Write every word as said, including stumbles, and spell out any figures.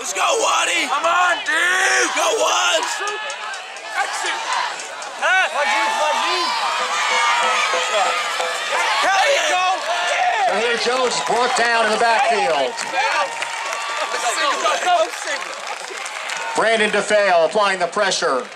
Let's go, Waddy! Come on, dude! Go, Wad! Exit! Huh? Hell yeah! Here Jones is brought down in the backfield. Brandon DeFeo applying the pressure.